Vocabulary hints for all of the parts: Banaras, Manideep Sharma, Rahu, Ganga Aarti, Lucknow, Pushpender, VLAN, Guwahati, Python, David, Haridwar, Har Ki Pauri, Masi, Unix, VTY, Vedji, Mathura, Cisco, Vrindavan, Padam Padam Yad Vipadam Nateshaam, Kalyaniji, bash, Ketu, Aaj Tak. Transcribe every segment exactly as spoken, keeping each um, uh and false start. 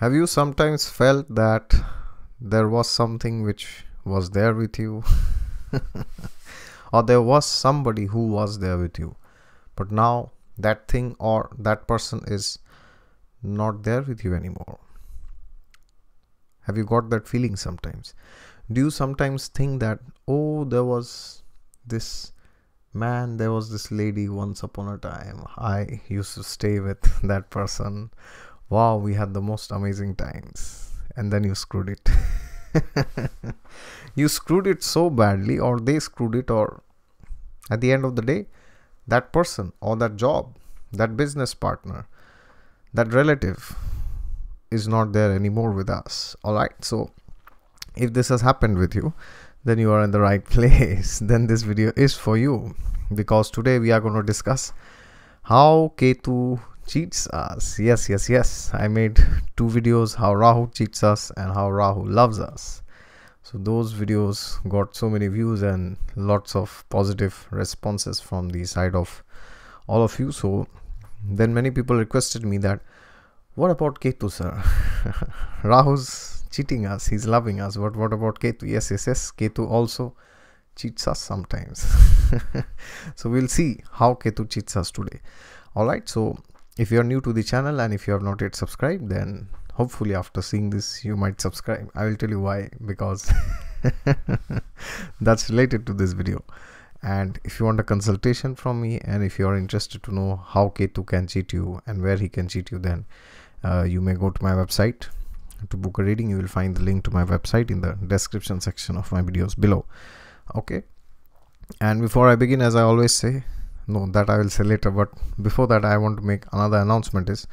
Have you sometimes felt that there was something which was there with you? Or there was somebody who was there with you, but now that thing or that person is not there with you anymore? Have you got that feeling sometimes? Do you sometimes think that, oh, there was this man, there was this lady once upon a time, I used to stay with that person, wow, we had the most amazing times, and then you screwed it. You screwed it so badly, or they screwed it, or at the end of the day, that person or that job, that business partner, that relative is not there anymore with us. Alright, so if this has happened with you, then you are in the right place. Then this video is for you, because today we are going to discuss how Ketu cheats us. Yes, yes, yes. I made two videos, how Rahu cheats us and how Rahu loves us. So those videos got so many views and lots of positive responses from the side of all of you. So then many people requested me that, what about Ketu, sir? Rahu's cheating us, he's loving us, but what about Ketu? Yes, yes, yes. Ketu also cheats us sometimes. So we'll see how Ketu cheats us today. Alright, so if you are new to the channel and if you have not yet subscribed, then hopefully after seeing this you might subscribe. I will tell you why, because that's related to this video. And if you want a consultation from me, and if you are interested to know how Ketu can cheat you and where he can cheat you, then uh, you may go to my website to book a reading. You will find the link to my website in the description section of my videos below. Okay, and before I begin, as I always say, no, that I will say later, but before that I want to make another announcement. Is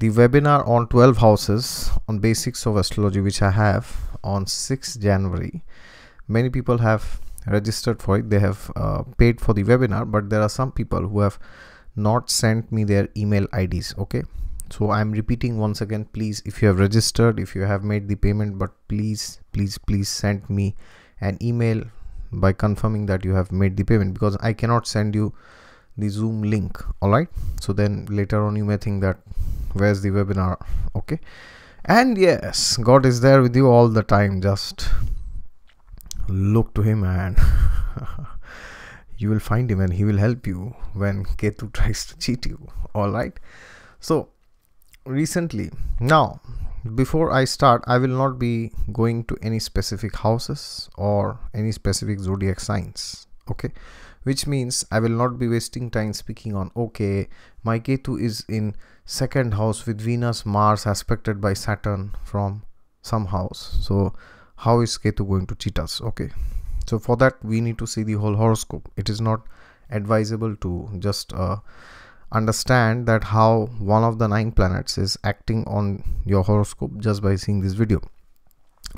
the webinar on twelve houses on basics of astrology, which I have on sixth January. Many people have registered for it, they have uh, paid for the webinar, but there are some people who have not sent me their email I Ds. Okay, so I'm repeating once again, please, if you have registered, if you have made the payment, but please, please, please send me an email by confirming that you have made the payment, because I cannot send you the Zoom link. Alright, so then later on you may think that where's the webinar. Okay, and yes, God is there with you all the time. Just look to him and you will find him, and he will help you when Ketu tries to cheat you. Alright, so recently, now before I start, I will not be going to any specific houses or any specific zodiac signs. Okay, which means I will not be wasting time speaking on, okay, my Ketu is in second house with Venus, Mars aspected by Saturn from some house, so how is Ketu going to cheat us? Okay, so for that we need to see the whole horoscope. It is not advisable to just uh, understand that how one of the nine planets is acting on your horoscope just by seeing this video,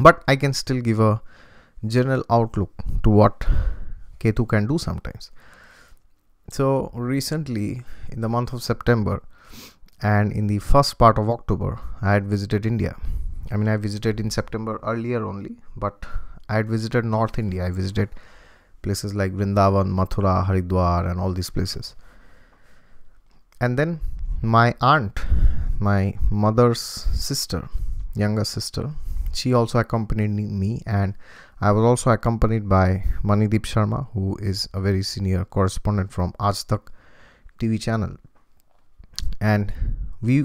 but I can still give a general outlook to what Ketu can do sometimes. So recently in the month of September and in the first part of October, I had visited India. I mean, I visited in September earlier only, but I had visited North India. I visited places like Vrindavan, Mathura, Haridwar and all these places. And then my aunt, my mother's sister, younger sister, she also accompanied me, and I was also accompanied by Manideep Sharma, who is a very senior correspondent from Aaj Tak T V channel. And we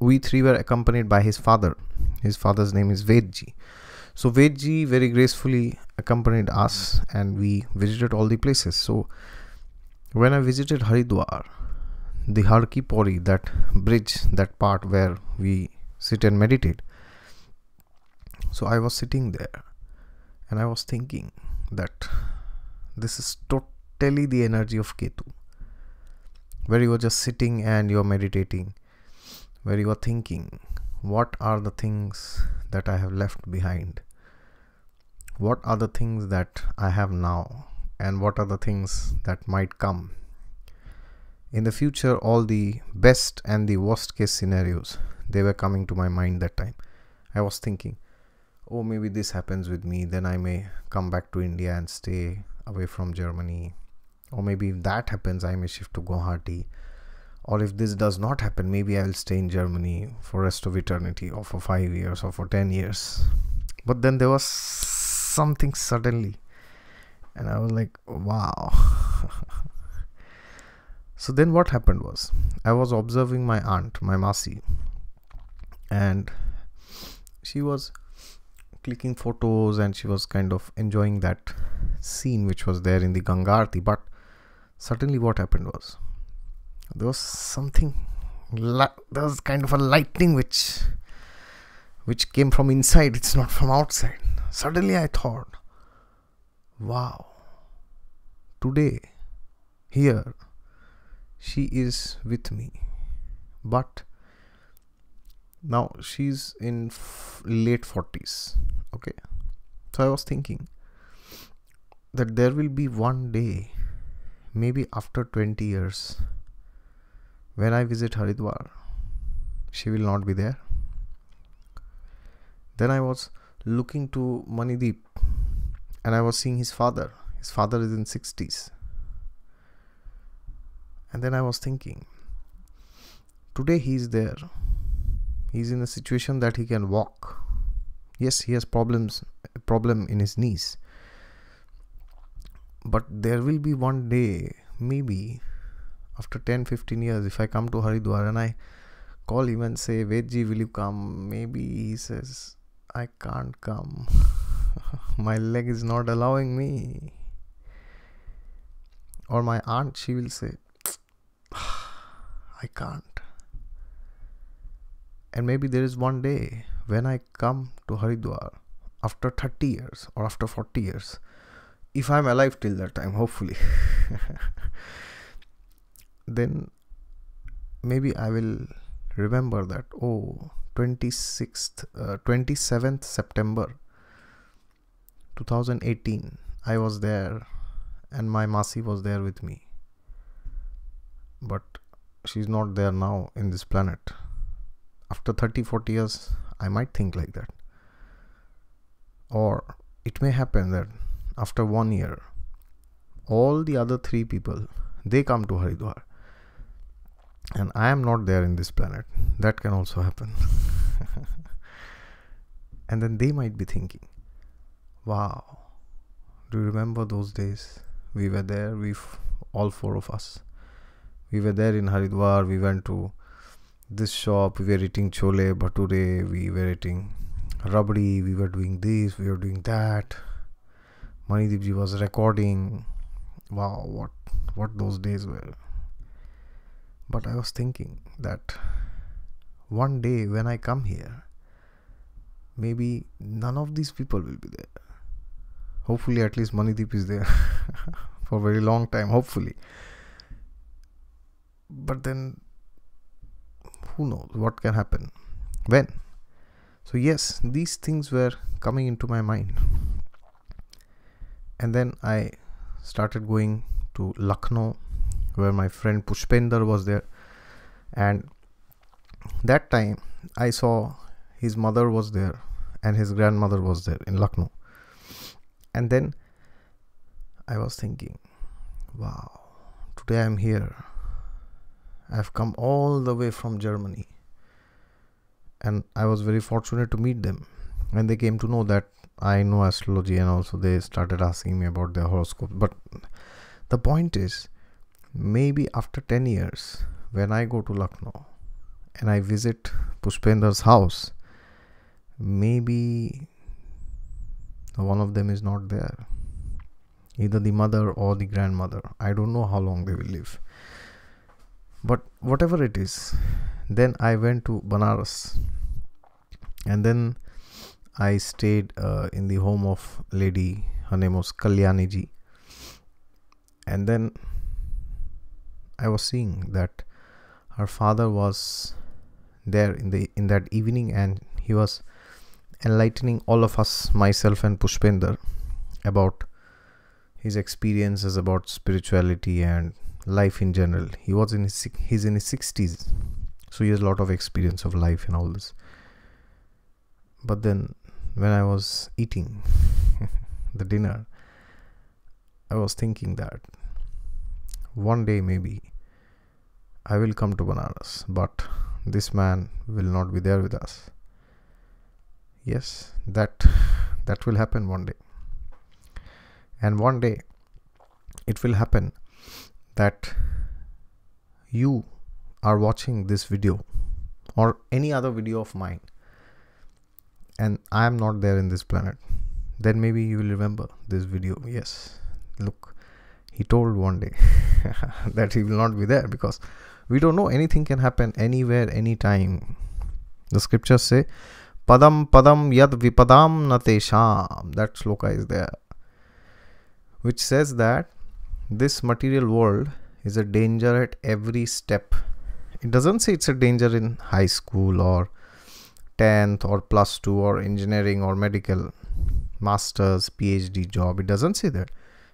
we three were accompanied by his father. His father's name is Vedji. So Vedji very gracefully accompanied us and we visited all the places. So when I visited Haridwar, the Har Ki Pauri, that bridge, that part where we sit and meditate, so I was sitting there and I was thinking that this is totally the energy of Ketu, where you are just sitting and you are meditating, where you are thinking, what are the things that I have left behind, what are the things that I have now, and what are the things that might come in the future. All the best and the worst case scenarios, they were coming to my mind that time. I was thinking, oh, maybe this happens with me, then I may come back to India and stay away from Germany, or maybe if that happens I may shift to Guwahati, Or if this does not happen, maybe I will stay in Germany for rest of eternity, or for five years, or for ten years. But then there was something suddenly, and I was like, wow. So then what happened was, I was observing my aunt, my Masi, and she was clicking photos and she was kind of enjoying that scene which was there in the Ganga Aarti. But suddenly what happened was, there was something, there was kind of a lightning which which came from inside, it's not from outside. Suddenly I thought, wow, today, here, she is with me. But now she's in late forties, okay? So I was thinking that there will be one day, maybe after twenty years, when I visit Haridwar, she will not be there. Then I was looking to Manideep and I was seeing his father. His father is in sixties. And then I was thinking, today he is there. He is in a situation that he can walk. Yes, he has problems, problem in his knees. But there will be one day, maybe after ten to fifteen years, if I come to Haridwar and I call him and say, Vedji, will you come? Maybe he says, I can't come. My leg is not allowing me. Or my aunt, she will say, I can't. And maybe there is one day when I come to Haridwar after thirty years or after forty years, if I'm alive till that time, hopefully. Then maybe I will remember that, oh, twenty-sixth, uh, twenty-seventh September two thousand eighteen, I was there and my Masi was there with me. But she's not there now in this planet. After thirty to forty years, I might think like that. Or it may happen that after one year, all the other three people, they come to Haridwar. And I am not there in this planet. That can also happen. And then they might be thinking, wow, do you remember those days? We were there, we f all four of us. We were there in Haridwar, we went to this shop, we were eating chole, bhature, we were eating rabdi, we were doing this, we were doing that. Manideep ji was recording. Wow, what, what those days were. But I was thinking that one day when I come here, maybe none of these people will be there. Hopefully at least Manideep is there for a very long time, hopefully. But then who knows what can happen, when. So yes, these things were coming into my mind. And then I started going to Lucknow, where my friend Pushpender was there. And that time I saw his mother was there and his grandmother was there in Lucknow. And then I was thinking, wow, today I'm here. I've come all the way from Germany. And I was very fortunate to meet them. And they came to know that I know astrology, and also they started asking me about their horoscope. But the point is, maybe after ten years, when I go to Lucknow and I visit Pushpender's house, maybe one of them is not there. Either the mother or the grandmother. I don't know how long they will live. But whatever it is, then I went to Banaras. And then I stayed uh, in the home of lady, her name was Kalyaniji. And then I was seeing that her father was there in the in that evening, and he was enlightening all of us, myself and Pushpender, about his experiences about spirituality and life in general. He was in his he's in his sixties, so he has a lot of experience of life and all this. But then when I was eating the dinner, I was thinking that one day maybe I will come to Banaras, but this man will not be there with us. Yes, that that will happen one day. And one day it will happen that you are watching this video or any other video of mine and I am not there in this planet. Then maybe you will remember this video. Yes, look, he told one day that he will not be there, because we don't know, anything can happen anywhere, anytime. The scriptures say, Padam Padam Yad Vipadam Nateshaam. That sloka is there, which says that this material world is a danger at every step. It doesn't say it's a danger in high school or tenth or plus two or engineering or medical, master's, PhD, job. It doesn't say that.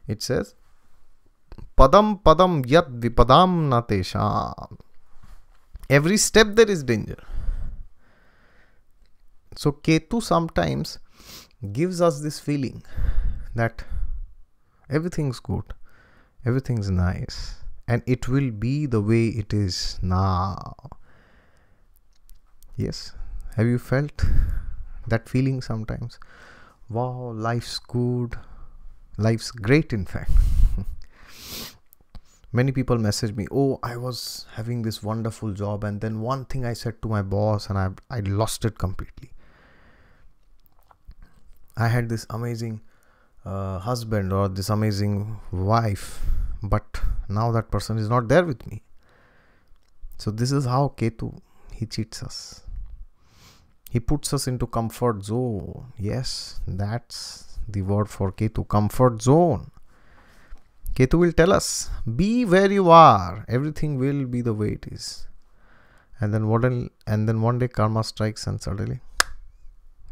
It says Padam Padam Yad Vipadam Nateshaam. Every step there is danger. So Ketu sometimes gives us this feeling that everything's good, everything's nice, and it will be the way it is now. Yes, have you felt that feeling sometimes? Wow, life's good, life's great in fact. Many people message me, oh, I was having this wonderful job and then one thing I said to my boss and I, I lost it completely. I had this amazing uh, husband or this amazing wife, but now that person is not there with me. So this is how Ketu, he cheats us. He puts us into comfort zone. Yes, that's the word for Ketu, comfort zone. Ketu will tell us, be where you are, everything will be the way it is. And then what? And then one day karma strikes and suddenly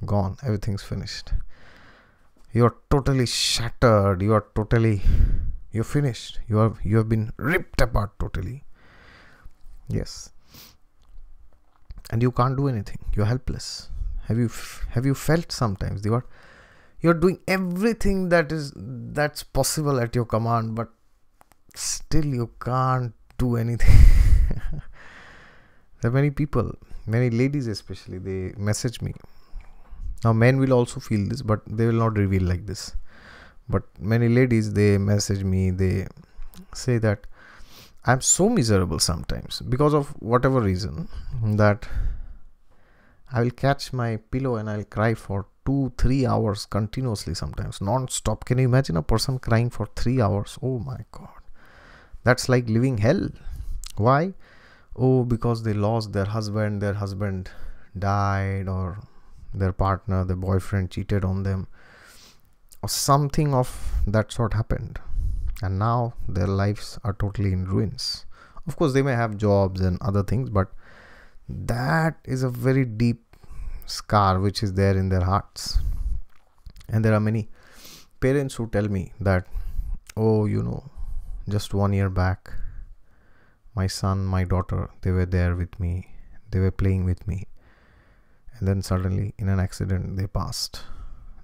gone, everything's finished. You are totally shattered, you are totally, you're finished, you have, you have been ripped apart totally. Yes. And you can't do anything, you're helpless. Have you, have you felt sometimes the word? You're doing everything that is that's possible at your command, but still you can't do anything. There are many people, many ladies especially, they message me. Now men will also feel this, but they will not reveal like this. But many ladies, they message me, they say that I'm so miserable sometimes because of whatever reason that I will catch my pillow and I'll cry for two, three hours continuously sometimes, non-stop. Can you imagine a person crying for three hours? Oh my God. That's like living hell. Why? Oh, because they lost their husband, their husband died, or their partner, their boyfriend cheated on them, or something of that sort happened. And now their lives are totally in ruins. Of course, they may have jobs and other things, but that is a very deep scar which is there in their hearts. And there are many parents who tell me that, oh, you know, just one year back, my son, my daughter, they were there with me, they were playing with me, and then suddenly in an accident they passed.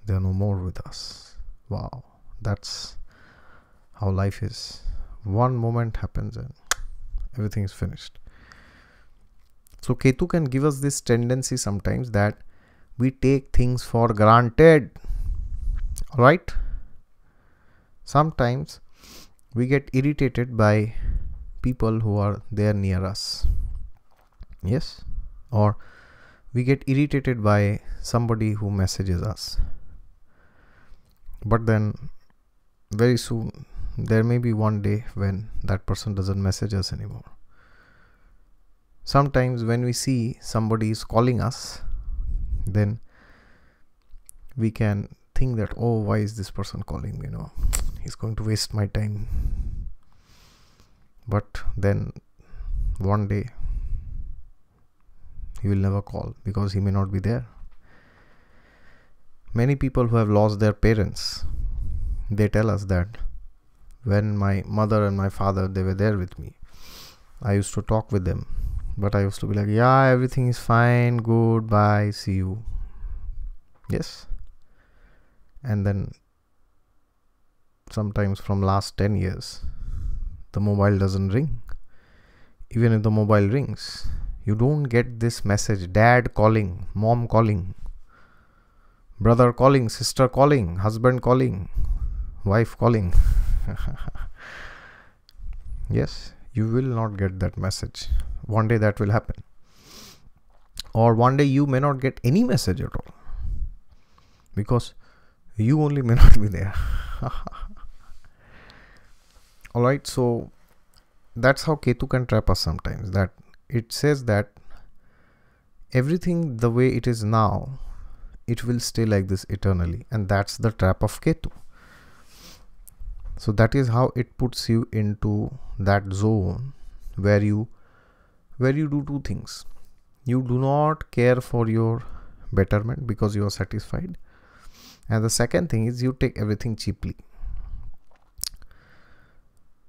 They are no more with us. Wow, that's how life is. One moment happens and everything is finished. So Ketu can give us this tendency sometimes that we take things for granted. Alright? Sometimes we get irritated by people who are there near us. Yes? Or we get irritated by somebody who messages us. But then very soon there may be one day when that person doesn't message us anymore. Sometimes when we see somebody is calling us, then we can think that, oh, why is this person calling me? You know, he's going to waste my time. But then one day he will never call because he may not be there. Many people who have lost their parents, they tell us that, when my mother and my father, they were there with me, I used to talk with them, but I used to be like, yeah, everything is fine, good, bye, see you. Yes. And then sometimes from last ten years, the mobile doesn't ring. even if the mobile rings. You don't get this message, dad calling, mom calling, brother calling, sister calling, husband calling, wife calling. Yes, you will not get that message. One day that will happen. Or one day you may not get any message at all. Because you only may not be there. Alright, so that's how Ketu can trap us sometimes. That it says that everything the way it is now, it will stay like this eternally. And that's the trap of Ketu. So that is how it puts you into that zone where you where you do two things. You do not care for your betterment because you are satisfied. And the second thing is you take everything cheaply.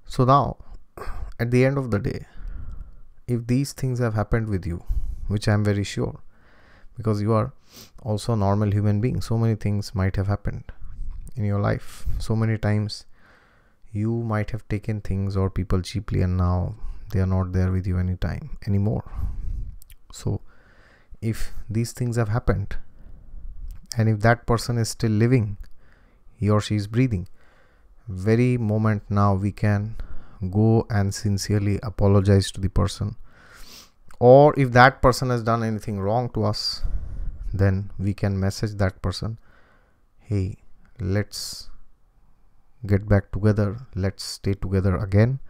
So now, at the end of the day, if these things have happened with you, which I am very sure, because you are also a normal human being, so many things might have happened in your life. So many times you might have taken things or people cheaply, and now they are not there with you anytime anymore. So if these things have happened, and if that person is still living, he or she is breathing, very moment now we can go and sincerely apologize to the person. Or if that person has done anything wrong to us, then we can message that person, hey, let's get back together, let's stay together again.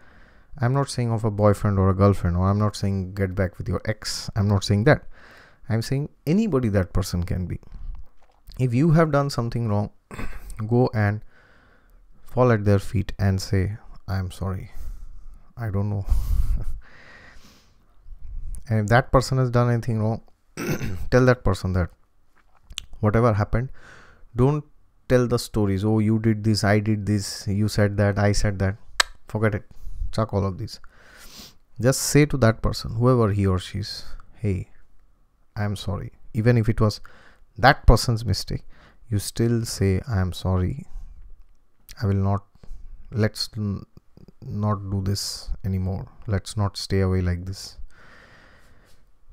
I'm not saying of a boyfriend or a girlfriend, or I'm not saying get back with your ex. I'm not saying that. I'm saying anybody that person can be. If you have done something wrong, go and fall at their feet and say, I'm sorry, I don't know. And if that person has done anything wrong, tell that person that whatever happened, don't tell the stories. Oh, you did this, I did this, you said that, I said that. Forget it. Chuck all of these. Just say to that person, whoever he or she is, hey, I am sorry. Even if it was that person's mistake, you still say, I am sorry. I will not, let's not do this anymore. Let's not stay away like this.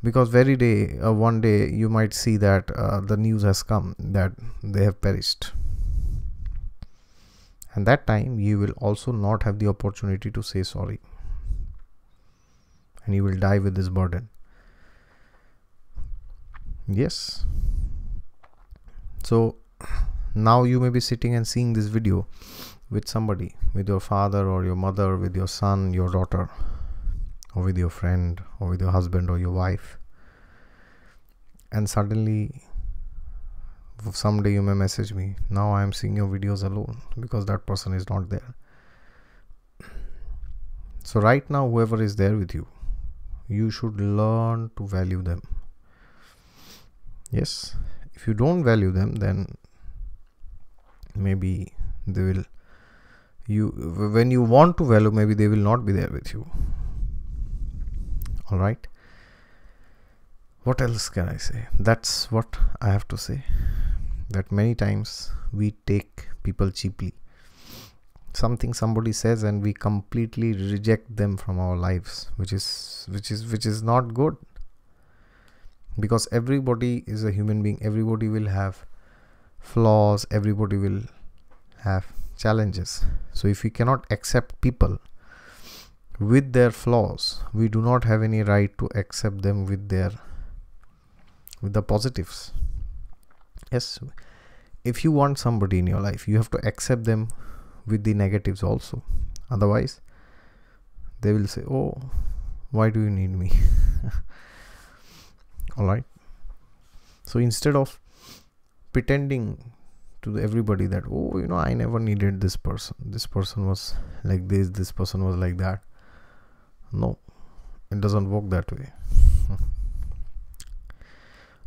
Because very day, uh, one day you might see that uh, the news has come that they have perished. And that time you will also not have the opportunity to say sorry. And you will die with this burden. Yes. So now you may be sitting and seeing this video with somebody, with your father or your mother, with your son, your daughter, or with your friend, or with your husband or your wife. And suddenly, someday you may message me, now I am seeing your videos alone because that person is not there. So right now, whoever is there with you, you should learn to value them. Yes, if you don't value them, then maybe they will, you, when you want to value, maybe they will not be there with you. Alright, what else can I say? That's what I have to say. That many times we take people cheaply. Something somebody says and we completely reject them from our lives, which is which is which is not good. Because everybody is a human being, everybody will have flaws, everybody will have challenges. So if we cannot accept people with their flaws, we do not have any right to accept them with their with the positives. Yes, if you want somebody in your life, you have to accept them with the negatives also. Otherwise they will say, oh, why do you need me? Alright, so instead of pretending to everybody that, oh, you know, I never needed this person, this person was like this, this person was like that. No, it doesn't work that way.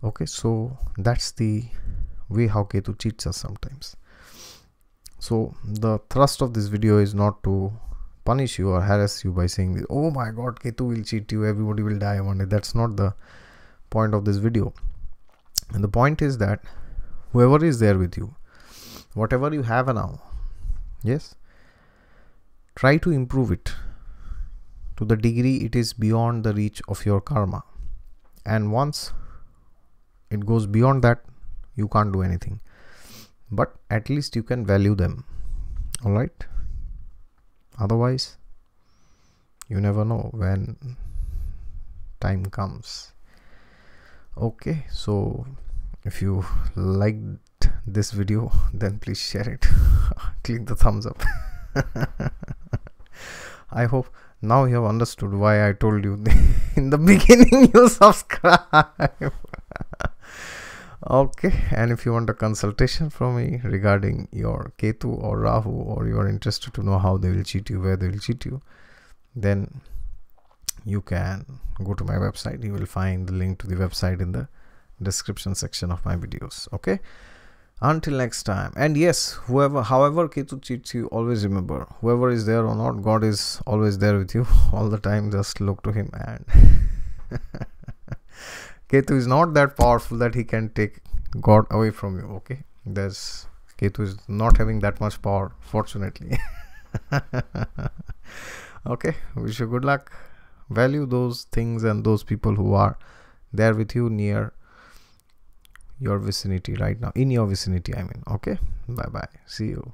Okay, so that's the way how Ketu cheats us sometimes. So the thrust of this video is not to punish you or harass you by saying, oh my god, Ketu will cheat you, everybody will die one day. That's not the point of this video. And the point is that whoever is there with you, whatever you have now, yes, try to improve it. to the degree it is beyond the reach of your karma. And once it goes beyond that, you can't do anything. But at least you can value them. Alright? Otherwise, you never know when time comes. Okay, so if you liked this video, then please share it. Click the thumbs up. I hope now you have understood why I told you in the beginning you subscribe. Okay, and if you want a consultation from me regarding your Ketu or Rahu, or you are interested to know how they will cheat you, where they will cheat you, then you can go to my website. You will find the link to the website in the description section of my videos. Okay, until next time. And yes, whoever, however Ketu cheats you, always remember, whoever is there or not, God is always there with you all the time. Just look to him. And Ketu is not that powerful that he can take God away from you. Okay, there's Ketu is not having that much power, fortunately. Okay, wish you good luck. Value those things and those people who are there with you, near your vicinity right now, in your vicinity I mean. Okay, bye bye, see you.